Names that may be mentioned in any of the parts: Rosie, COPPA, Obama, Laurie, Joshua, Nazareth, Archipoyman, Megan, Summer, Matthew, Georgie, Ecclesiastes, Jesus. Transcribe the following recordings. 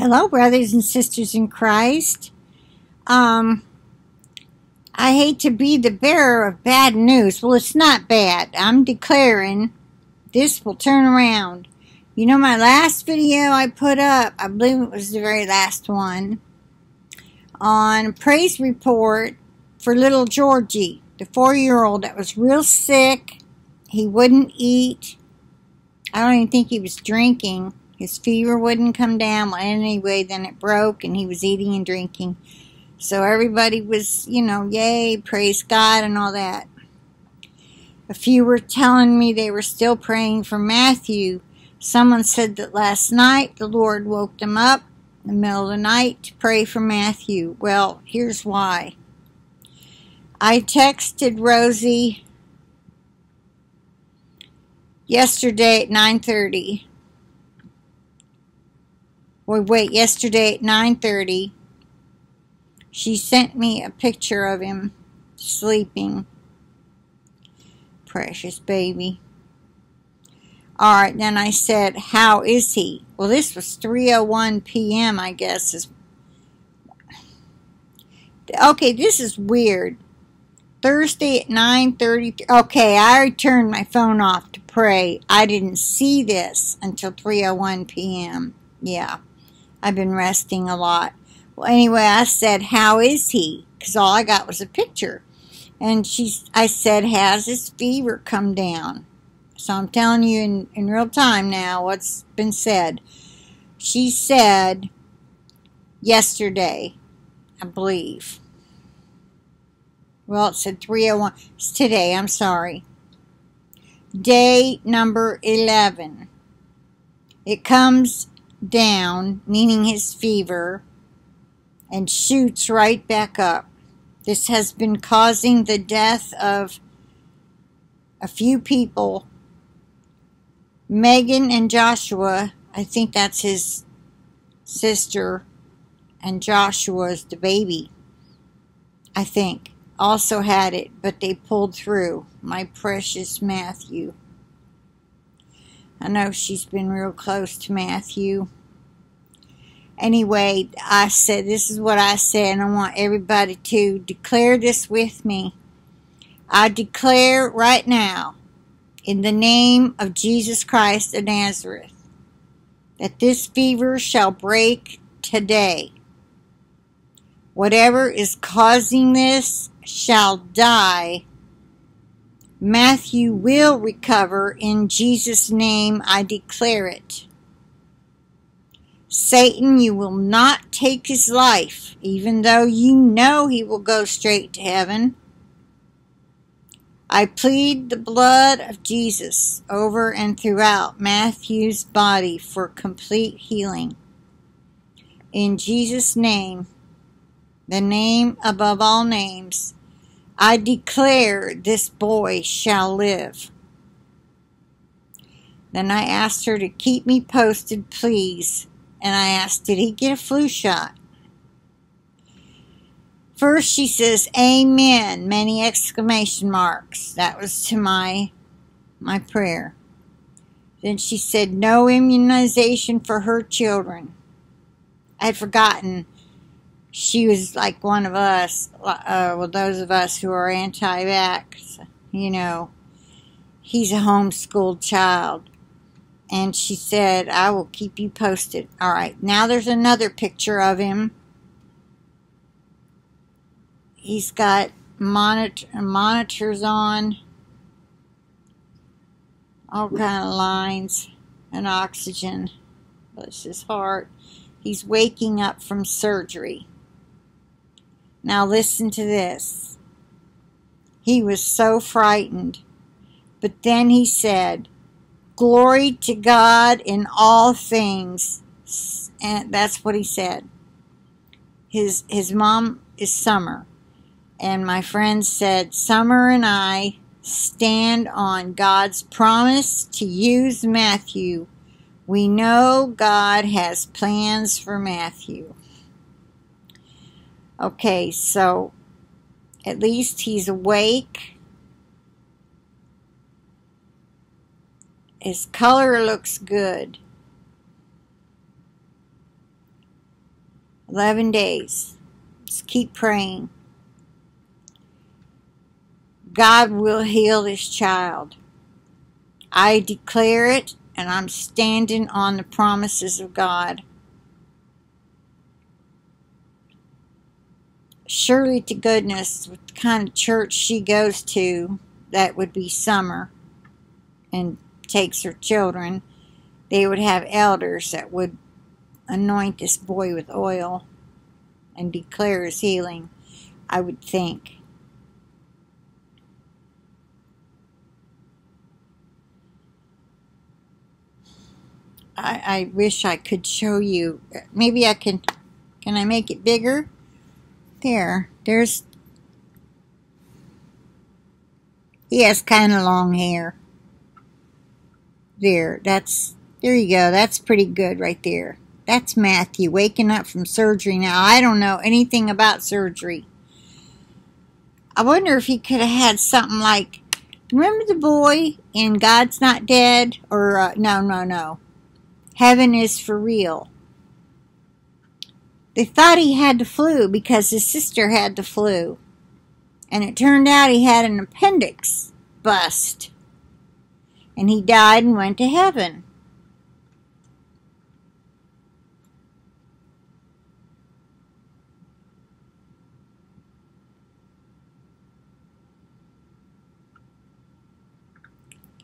Hello, brothers and sisters in Christ. I hate to be the bearer of bad news. Well, it's not bad. I'm declaring this will turn around. You know, my last video I put up, I believe it was the very last one, on a praise report for little Georgie, the 4-year-old that was real sick. He wouldn't eat. I don't even think he was drinking. His fever wouldn't come down. Well, anyway, then it broke, and he was eating and drinking. So everybody was, you know, yay, praise God, and all that. A few were telling me they were still praying for Matthew. Someone said that last night the Lord woke them up in the middle of the night to pray for Matthew. Well, here's why. I texted Rosie yesterday at 9:30. Yesterday at 9:30, she sent me a picture of him sleeping. Precious baby. All right, then I said, how is he? Well, this was 3:01 p.m., I guess. Okay, this is weird. Thursday at 9:30. Okay, I turned my phone off to pray. I didn't see this until 3:01 p.m. Yeah. I've been resting a lot. Well, anyway, I said, how is he? Because all I got was a picture. And I said, has his fever come down? So I'm telling you in real time now what's been said. She said yesterday, I believe. Well, it said 3:01. It's today, I'm sorry. Day number 11. It comes down, meaning his fever, and shoots right back up. This has been causing the death of a few people. Megan and Joshua, I think that's his sister, and Joshua's the baby, I think, also had it, but they pulled through. My precious Matthew. I know she's been real close to Matthew. Anyway, I said, this is what I said, and I want everybody to declare this with me. I declare right now, in the name of Jesus Christ of Nazareth, that this fever shall break today. Whatever is causing this shall die. Matthew will recover. In Jesus' name, I declare it. Satan, you will not take his life, even though you know he will go straight to heaven. I plead the blood of Jesus over and throughout Matthew's body for complete healing. In Jesus' name, the name above all names, I declare this boy shall live. Then I asked her to keep me posted, please. And I asked, did he get a flu shot? First she says, amen, many exclamation marks. That was to my prayer. Then she said, no immunization for her children. I had forgotten. She was like one of us, well, those of us who are anti-vax, you know. He's a homeschooled child. And she said, I will keep you posted. All right, now there's another picture of him. He's got monitors on, all kind of lines, and oxygen. Bless his heart. He's waking up from surgery. Now listen to this. He was so frightened. But then he said, glory to God in all things. And that's what he said. His mom is Summer. And my friend said, Summer and I stand on God's promise to use Matthew. We know God has plans for Matthew. Okay, so at least he's awake. His color looks good. 11 days. Just keep praying. God will heal this child. I declare it, and I'm standing on the promises of God. Surely to goodness, with the kind of church she goes to, that would be Summer, and takes her children, they would have elders that would anoint this boy with oil and declare his healing, I would think. I wish I could show you. Maybe I can I make it bigger? There's, he has kind of long hair. There you go. That's pretty good right there. That's Matthew waking up from surgery. Now, I don't know anything about surgery. I wonder if he could have had something like, remember the boy in God's Not Dead? Or, no. Heaven is for real. They thought he had the flu because his sister had the flu. And it turned out he had an appendix bust. And he died and went to heaven.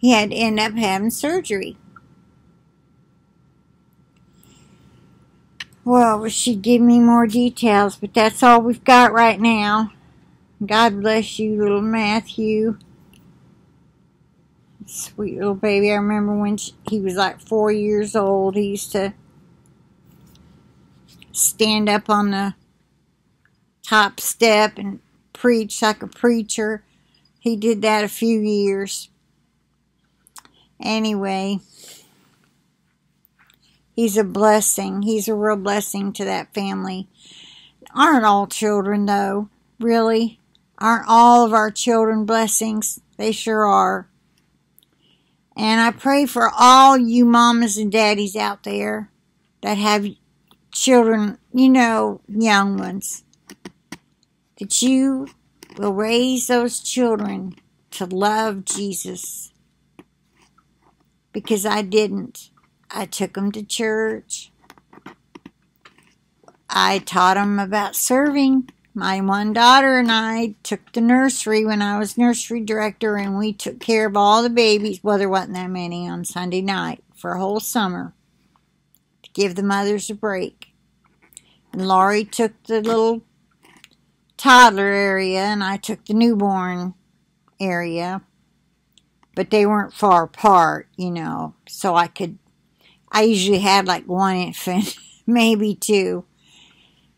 He had to end up having surgery. Well, she'd give me more details, but that's all we've got right now. God bless you, little Matthew. Sweet little baby. I remember when he was like 4 years old, he used to stand up on the top step and preach like a preacher. He did that a few years. Anyway, he's a blessing. He's a real blessing to that family. Aren't all children, though? Really? Aren't all of our children blessings? They sure are. And I pray for all you mamas and daddies out there that have children, you know, young ones, that you will raise those children to love Jesus. Because I didn't. I took them to church. I taught them about serving. My one daughter and I took the nursery when I was nursery director, and we took care of all the babies, well, there wasn't that many, on Sunday night for a whole summer to give the mothers a break. And Laurie took the little toddler area, and I took the newborn area, but they weren't far apart, you know, so I usually had like one infant, maybe two.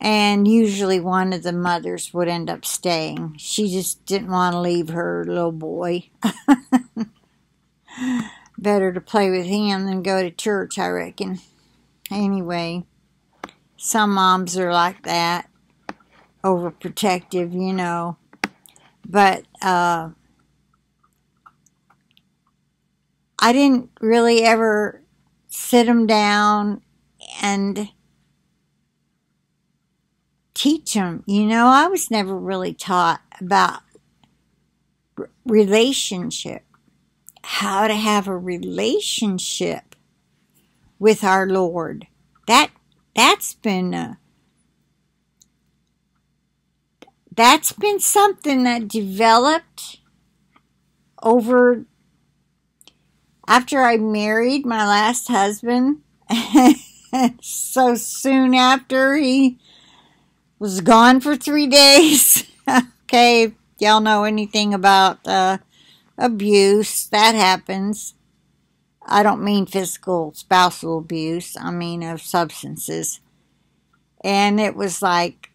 And usually one of the mothers would end up staying. She just didn't want to leave her little boy. Better to play with him than go to church, I reckon. Anyway, some moms are like that. Overprotective, you know. But I didn't really ever sit him down and teach them. You know, I was never really taught about relationship, how to have a relationship with our Lord. That's been something that developed over after I married my last husband. So soon after he was gone for 3 days. Okay, if y'all know anything about abuse, that happens. I don't mean physical spousal abuse. I mean of substances. And it was like,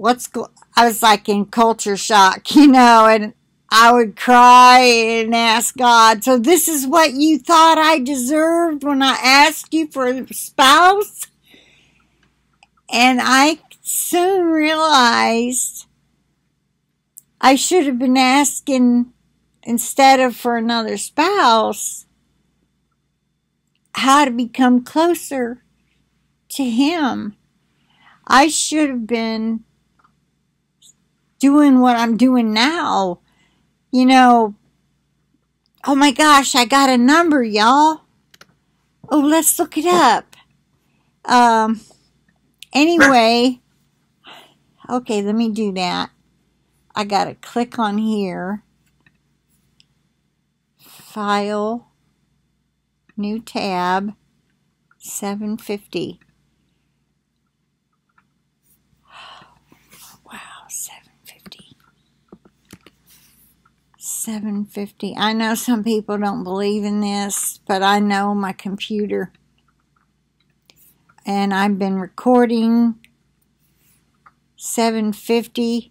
I was like in culture shock, you know, and I would cry and ask God, so this is what you thought I deserved when I asked you for a spouse? And I soon realized I should have been asking, instead of for another spouse, how to become closer to Him. I should have been doing what I'm doing now. You know, oh my gosh, I got a number, y'all. Oh, let's look it up. Anyway, okay, let me do that. I gotta click on here. File, new tab, 750. Wow, 750. 750. I know some people don't believe in this, but I know my computer. And I've been recording 750.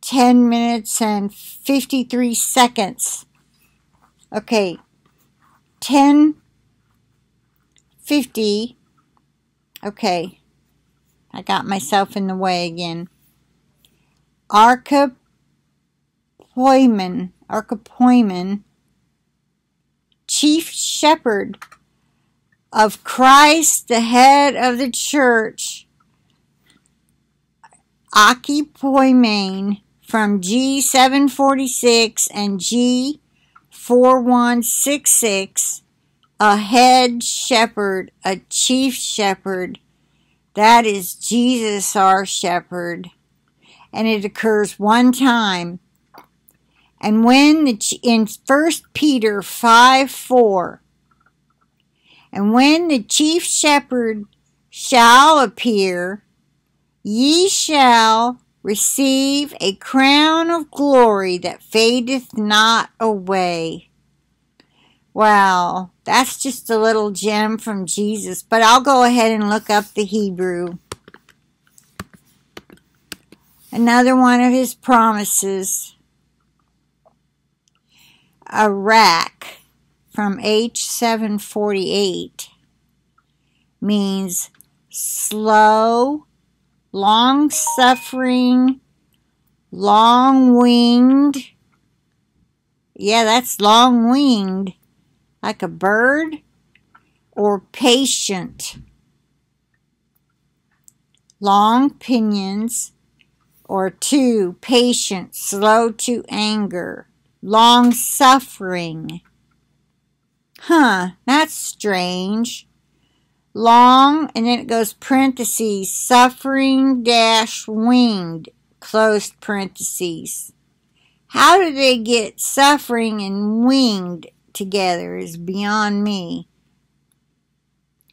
10 minutes and 53 seconds. Okay. 10:50. Okay. I got myself in the way again. Archipoyman, chief shepherd of Christ, the head of the church. Archipoyman, from G746 and G4166, a head shepherd, a chief shepherd. That is Jesus our shepherd. And it occurs one time. And when in 1 Peter 5:4, and when the chief shepherd shall appear, ye shall receive a crown of glory that fadeth not away. Wow, that's just a little gem from Jesus. But I'll go ahead and look up the Hebrew. Another one of his promises. Iraq, from H748, means slow, long-suffering, long-winged. Yeah, that's long-winged, like a bird, or patient. Long pinions, or two, patient, slow to anger, long-suffering. Huh, that's strange. Long, and then it goes parentheses, suffering dash winged, closed parentheses. How do they get suffering and winged together is beyond me.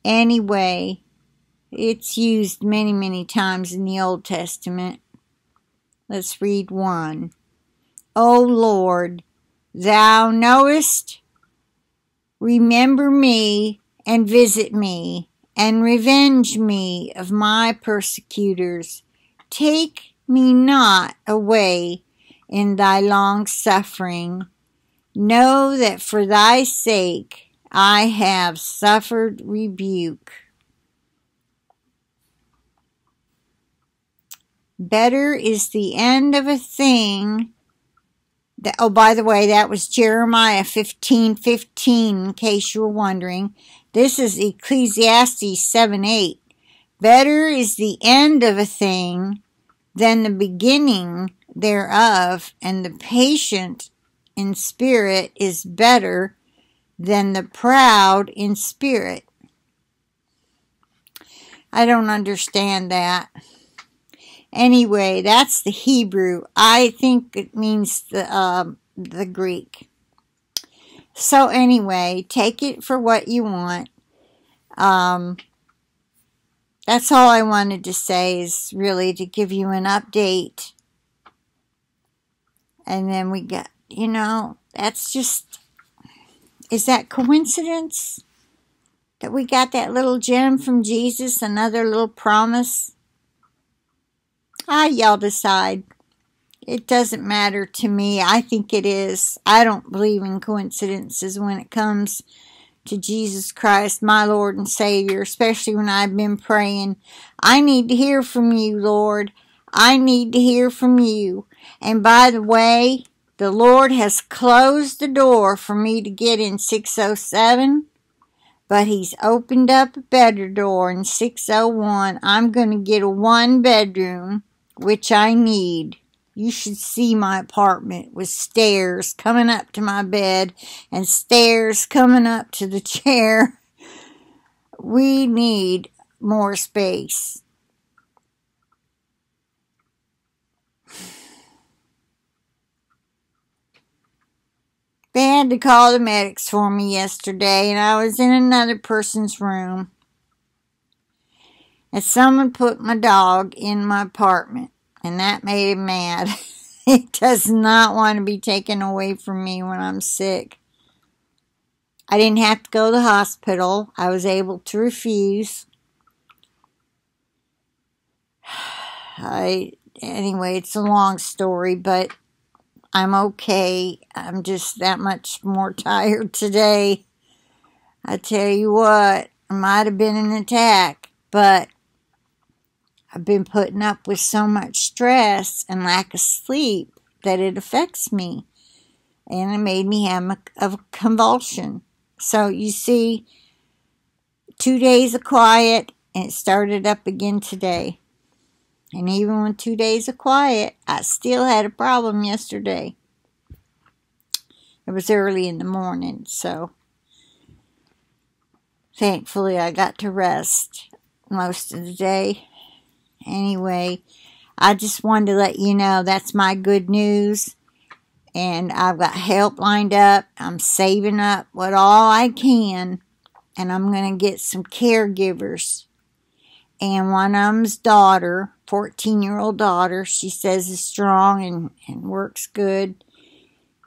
Anyway, it's used many, many times in the Old Testament. Let's read one. O Lord, thou knowest, remember me, and visit me, and revenge me of my persecutors. Take me not away in thy long suffering. Know that for thy sake I have suffered rebuke. Better is the end of a thing. Oh, by the way, that was Jeremiah 15:15, in case you were wondering. This is Ecclesiastes 7:8. Better is the end of a thing than the beginning thereof, and the patient in spirit is better than the proud in spirit. I don't understand that. Anyway, that's the Hebrew. I think it means the Greek. So anyway, take it for what you want. That's all I wanted to say, is really to give you an update. And then we got, you know, that's just, is that coincidence that we got that little gem from Jesus, another little promise? Y'all decide. It doesn't matter to me. I think it is. I don't believe in coincidences when it comes to Jesus Christ, my Lord and Savior, especially when I've been praying. I need to hear from you, Lord. I need to hear from you. And by the way, the Lord has closed the door for me to get in 607. But he's opened up a better door in 601. I'm going to get a one-bedroom, which I need. You should see my apartment with stairs coming up to my bed and stairs coming up to the chair. We need more space. They had to call the medics for me yesterday, and I was in another person's room. And someone put my dog in my apartment, and that made him mad. He does not want to be taken away from me when I'm sick. I didn't have to go to the hospital. I was able to refuse. Anyway, it's a long story, but I'm okay. I'm just that much more tired today. I tell you what, it might have been an attack, but I've been putting up with so much stress and lack of sleep that it affects me. And it made me have a convulsion. So you see, 2 days of quiet, and it started up again today. And even with 2 days of quiet, I still had a problem yesterday. It was early in the morning, so thankfully I got to rest most of the day. Anyway, I just wanted to let you know that's my good news. And I've got help lined up. I'm saving up what all I can. And I'm going to get some caregivers. And one of them's daughter, 14-year-old daughter, she says is strong and works good,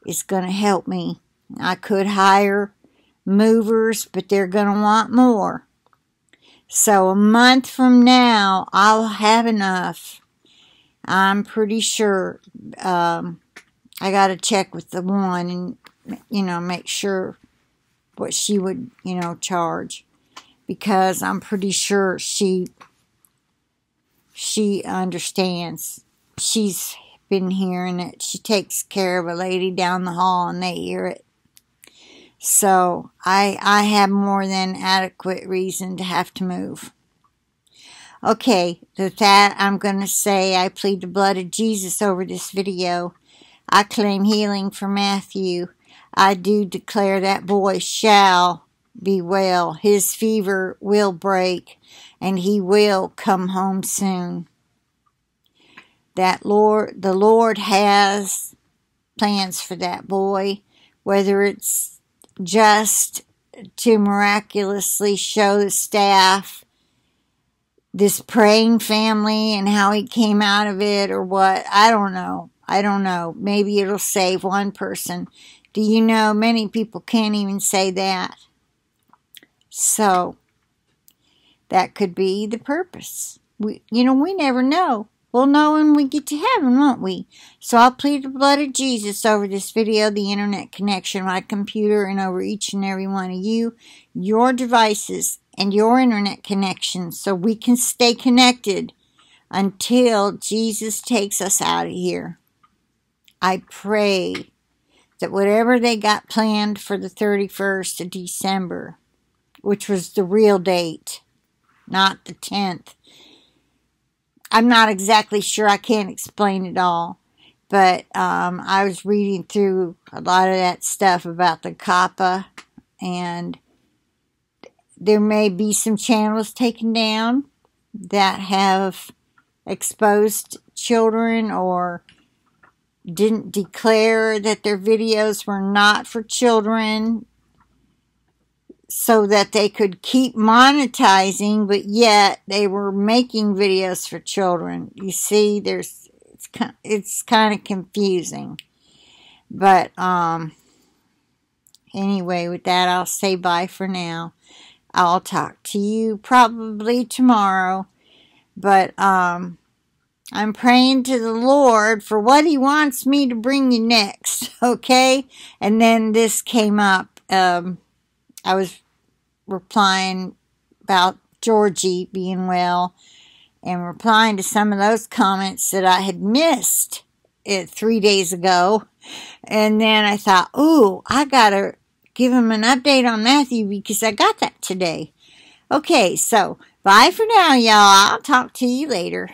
is going to help me. I could hire movers, but they're going to want more. So a month from now, I'll have enough. I'm pretty sure. I got to check with the one and, you know, make sure what she would, you know, charge. Because I'm pretty sure she understands. She's been hearing it. She takes care of a lady down the hall and they hear it. So I have more than adequate reason to have to move. Okay, with that, I'm going to say I plead the blood of Jesus over this video. I claim healing for Matthew. I do declare that boy shall be well. His fever will break and he will come home soon. That the Lord has plans for that boy, whether it's just to miraculously show the staff this praying family and how he came out of it or what. I don't know. Maybe it'll save one person. Do you know many people can't even say that? So, that could be the purpose. We never know. We'll know when we get to heaven, won't we? So, I'll plead the blood of Jesus over this video, the internet connection, my computer, and over each and every one of you, your devices, and your internet connections, so we can stay connected until Jesus takes us out of here. I pray that whatever they got planned for the 31st of December, which was the real date, not the 10th. I'm not exactly sure. I can't explain it all. But I was reading through a lot of that stuff about the COPPA. And there may be some channels taken down that have exposed children or didn't declare that their videos were not for children, so that they could keep monetizing, but yet they were making videos for children. You see, it's kind of confusing. But anyway, with that, I'll say bye for now. I'll talk to you probably tomorrow. But I'm praying to the Lord for what He wants me to bring you next, okay? And then this came up. I was replying about Georgie being well and replying to some of those comments that I had missed 3 days ago. And then I thought, ooh, I got to give him an update on Matthew because I got that today. Okay, so bye for now, y'all. I'll talk to you later.